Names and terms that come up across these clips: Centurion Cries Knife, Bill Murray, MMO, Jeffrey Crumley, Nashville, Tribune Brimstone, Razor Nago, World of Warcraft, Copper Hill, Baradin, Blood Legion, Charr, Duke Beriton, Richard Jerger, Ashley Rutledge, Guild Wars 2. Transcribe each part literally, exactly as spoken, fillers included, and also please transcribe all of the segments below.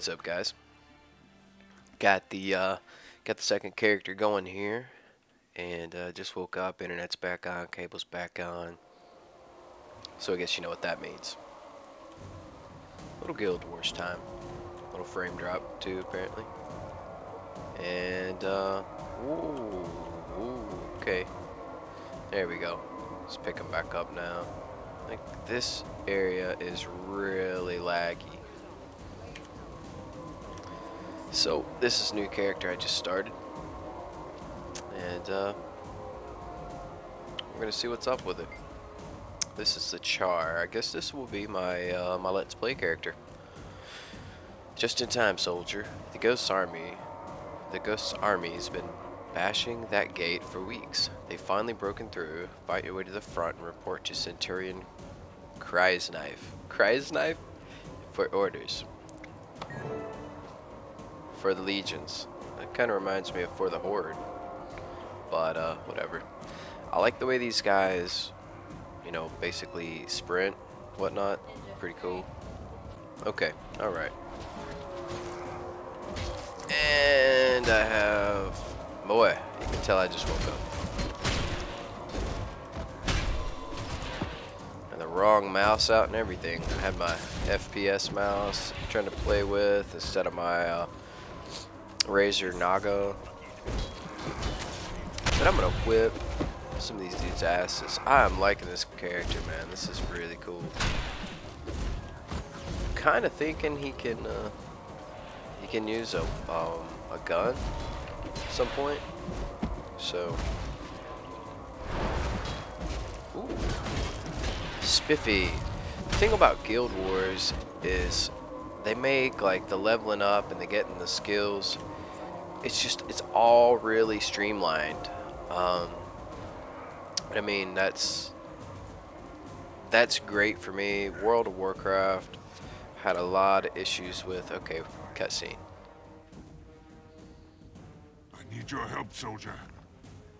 What's up, guys? Got the uh, got the second character going here, and uh, just woke up. Internet's back on, cable's back on. So I guess you know what that means. Little Guild Wars time. Little frame drop too, apparently. And uh, ooh, ooh, okay. There we go. Let's pick them back up now. Like, this area is really laggy. So this is a new character I just started, and uh, we're gonna see what's up with it. This is the Charr. I guess this will be my uh, my Let's Play character. Just in time, soldier. The Ghost Army, the Ghost Army's been bashing that gate for weeks. They've finally broken through. Fight your way to the front and report to Centurion Cries Knife. Cries Knife? For orders. For the legions. That kind of reminds me of For the Horde. But, uh, whatever. I like the way these guys, you know, basically sprint, whatnot. Pretty cool. Okay, alright. And I have... Boy, you can tell I just woke up. And the wrong mouse out and everything. I had my F P S mouse I'm trying to play with instead of my uh, Razor Nago. But I'm gonna whip some of these dudes' asses. I'm liking this character, man. This is really cool. I'm kind of thinking he can uh, he can use a um, a gun. Some point, so ooh. Spiffy. The thing about Guild Wars is they make like the leveling up and the getting the skills. It's just it's all really streamlined. Um, I mean that's that's great for me. World of Warcraft had a lot of issues with. Okay, cutscene. Need your help, soldier.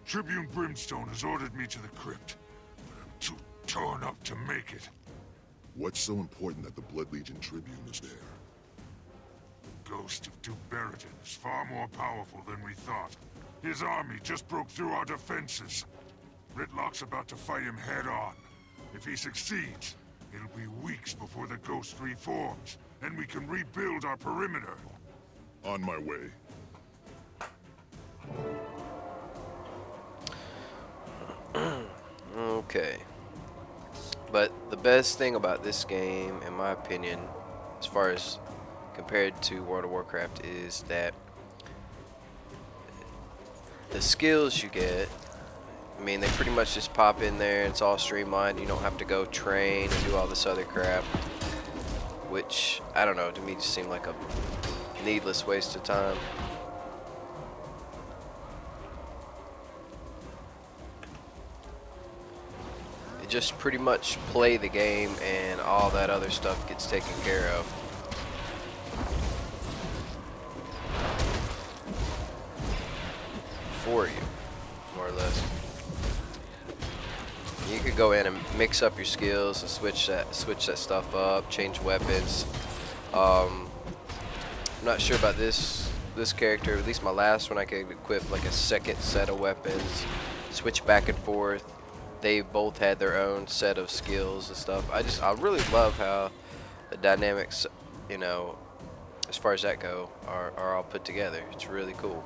Tribune Brimstone has ordered me to the crypt, but I'm too torn up to make it. What's so important that the Blood Legion Tribune is there? The ghost of Duke Beriton is far more powerful than we thought. His army just broke through our defenses. Ritlock's about to fight him head-on. If he succeeds, it'll be weeks before the ghost reforms, and we can rebuild our perimeter. On my way. Okay, but the best thing about this game, in my opinion, as far as compared to World of Warcraft, is that the skills you get, I mean, they pretty much just pop in there. It's all streamlined. You don't have to go train and do all this other crap, which, I don't know, to me just seemed like a needless waste of time. Just pretty much play the game and all that other stuff gets taken care of. For you, more or less. You could go in and mix up your skills and switch that switch that stuff up, change weapons. Um, I'm not sure about this this character, at least my last one I could equip like a second set of weapons, switch back and forth. They both had their own set of skills and stuff. I just, I really love how the dynamics, you know, as far as that go, are, are all put together. It's really cool.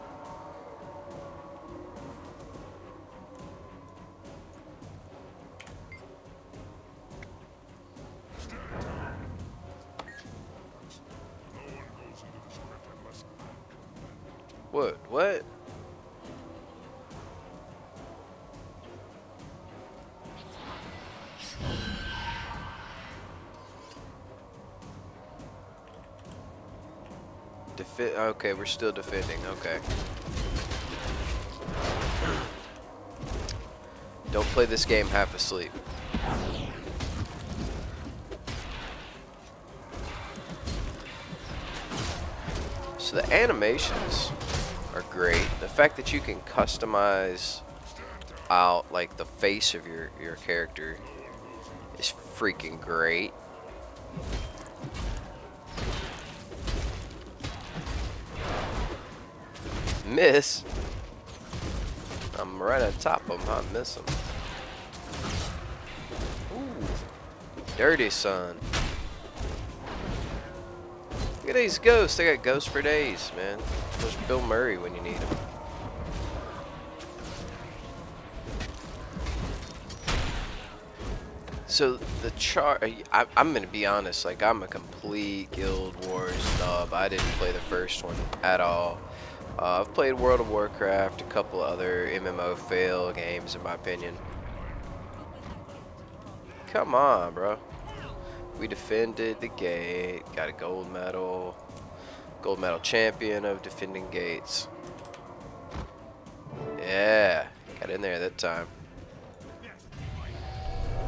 What? What? Okay, we're still defending. Okay. Don't play this game half asleep. So the animations are great. The fact that you can customize out like the face of your your character is freaking great. miss. I'm right on top of him. I miss him. Ooh, dirty son. Look at these ghosts. They got ghosts for days, man. There's Bill Murray when you need him. So the Charr, I, I'm gonna be honest, like I'm a complete Guild Wars snob. I didn't play the first one at all. Uh, I've played World of Warcraft, a couple other M M O fail games in my opinion. Come on, bro. We defended the gate, got a gold medal. Gold medal champion of defending gates. Yeah, got in there that time.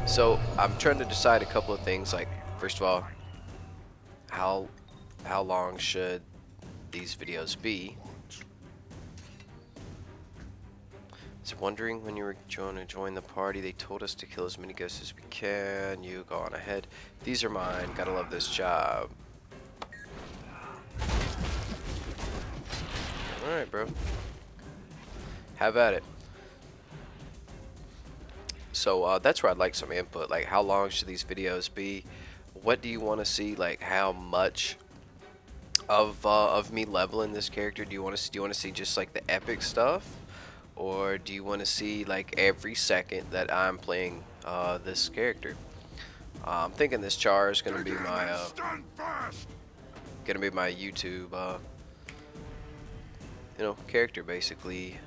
So I'm trying to decide a couple of things. Like, first of all, how how long should these videos be? I was wondering when you were going to join the party. They told us to kill as many ghosts as we can. You go on ahead. These are mine. Gotta love this job. All right, bro. Have at it. So uh, that's where I'd like some input. Like, how long should these videos be? What do you want to see? Like, how much of uh, of me leveling this character do you want to see? Do you want to see just like the epic stuff, or do you want to see like every second that I'm playing uh, this character? Uh, I'm thinking this Charr is gonna be my uh, gonna be my YouTube, uh, you know, character basically.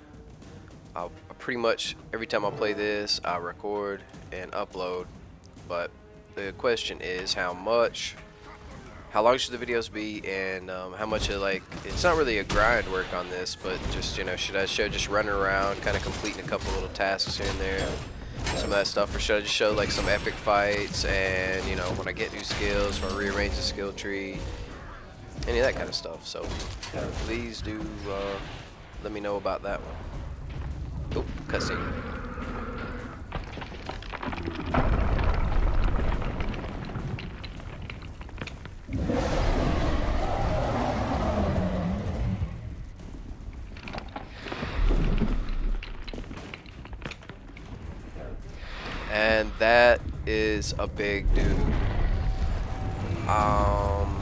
I pretty much every time I play this I record and upload, but the question is how much how long should the videos be, and um, how much of, like, it's not really a grind work on this, but just, you know, should I show just running around kind of completing a couple little tasks here and there, some of that stuff, or should I just show like some epic fights and, you know, when I get new skills, when I rearrange the skill tree, any of that kind of stuff. So uh, please do uh, let me know about that one. Oh, cutscene. And that is a big dude. Um,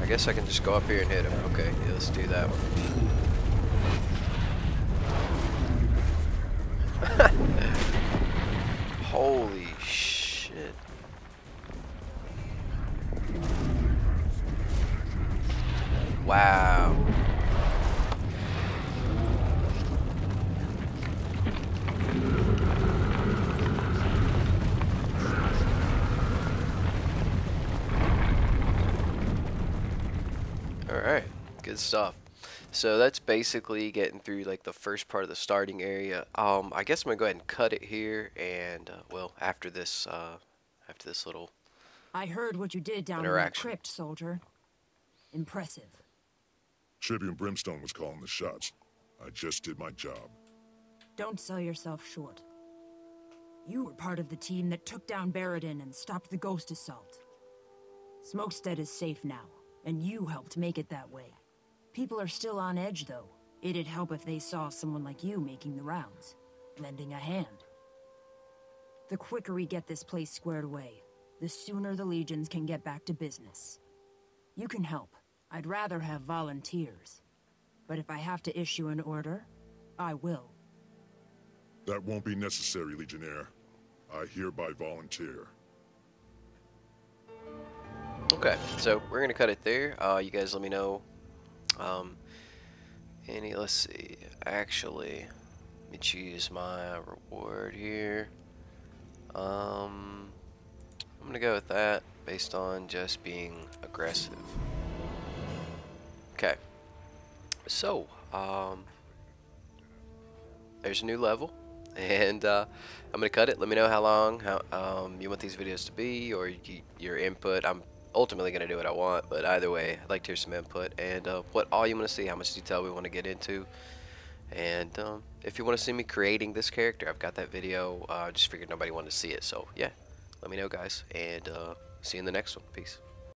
I guess I can just go up here and hit him. Okay, yeah, let's do that one. Holy shit. Wow. All right, good stuff. So that's basically getting through like the first part of the starting area. Um, I guess I'm gonna go ahead and cut it here, and uh, well, after this, uh, after this little. I heard what you did down in the crypt, soldier. Impressive. Tribune Brimstone was calling the shots. I just did my job. Don't sell yourself short. You were part of the team that took down Baradin and stopped the ghost assault. Smokestead is safe now, and you helped make it that way. People are still on edge, though. It'd help if they saw someone like you making the rounds, lending a hand. The quicker we get this place squared away, the sooner the legions can get back to business. You can help. I'd rather have volunteers. But if I have to issue an order, I will. That won't be necessary, Legionnaire. I hereby volunteer. Okay, so we're gonna cut it there. Uh, you guys let me know. Um, any, let's see, actually, let me choose my reward here. Um, I'm gonna go with that based on just being aggressive. Okay. So, um, there's a new level, and, uh, I'm gonna cut it. Let me know how long, how, um, you want these videos to be, or you, your input. I'm ultimately gonna do what I want, but either way I'd like to hear some input and uh, what all you want to see, how much detail we want to get into, and um, if you want to see me creating this character, I've got that video. I uh, just figured nobody wanted to see it, so yeah, let me know guys, and uh, see you in the next one. Peace.